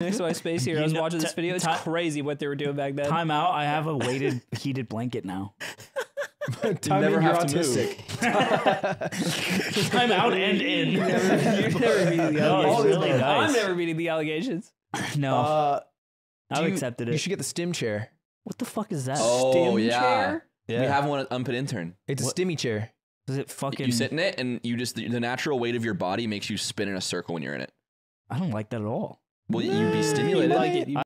Next to my space here, I was watching this video. It's crazy what they were doing back then. Time out. I have a weighted heated blanket now. Time never in, you're autistic. Time out and in. You're never meeting the allegations. Really nice. I'm never meeting the allegations. No. I've accepted it. You should get the STEM chair. What the fuck is that? Oh, STEM chair? Yeah. We have one at Unpit Intern. It's a STEMmy chair. Does it fucking... You sit in it and you just... The natural weight of your body makes you spin in a circle when you're in it. I don't like that at all. Well, you'd be stimulated. You like it.